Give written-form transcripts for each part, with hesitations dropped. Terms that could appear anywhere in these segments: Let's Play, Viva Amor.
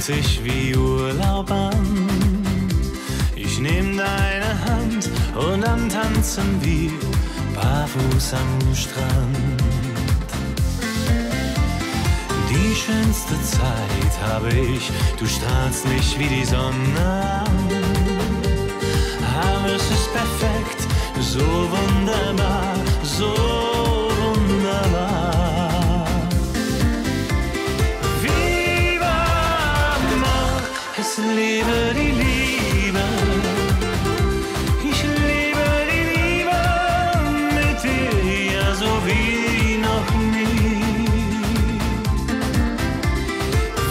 fühlt sich wie Urlaub an. Ich nehm deine Hand und dann tanzen wir barfuß am Strand. Die schönste Zeit habe ich, du strahlst mich wie die Sonne an. Aber es ist perfekt, so wunderbar, so wunderbar. Viva Amor, es lebe die Liebe. Ich lebe die Liebe mit dir, ja so wie noch nie.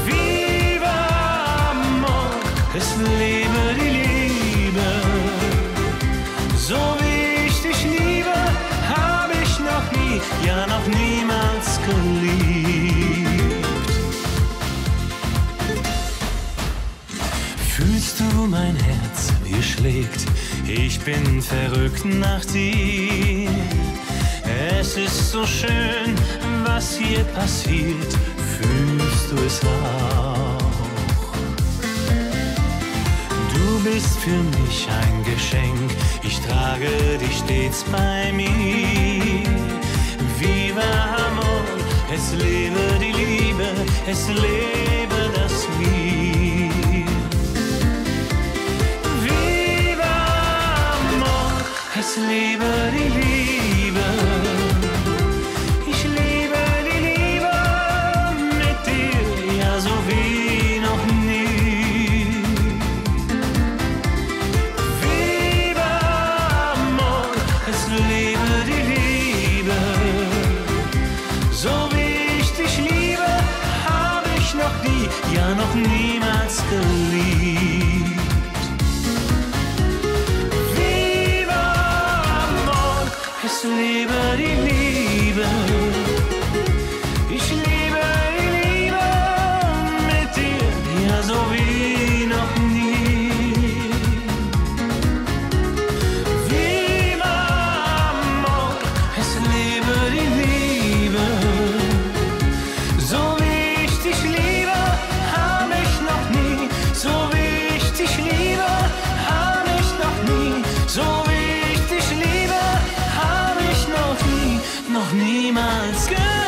Viva Amor, es lebe die Liebe. So wie ich dich liebe, hab ich noch nie, ja noch niemals geliebt. Fühlst du mein Herz, wie schlägt? Ich bin verrückt nach dir. Es ist so schön, was hier passiert. Fühlst du es auch? Du bist für mich ein Geschenk. Ich trage dich stets bei mir. Viva Amor, es lebe die Liebe, es lebe das Wir. Es lebe die Liebe, ich liebe die Liebe mit dir, ja so wie noch nie. Viva Amor, es lebe die Liebe, so wie ich dich liebe, habe ich noch nie, ja noch niemals geliebt. Ich liebe die Liebe, ich liebe die Liebe mit dir, ja so wie noch nie. Viva Amor, es lebe die Liebe, so wie ich dich liebe, hab ich noch nie, so wie ich dich liebe, hab ich noch nie, so wie ich dich liebe, hab ich noch niemals gehört.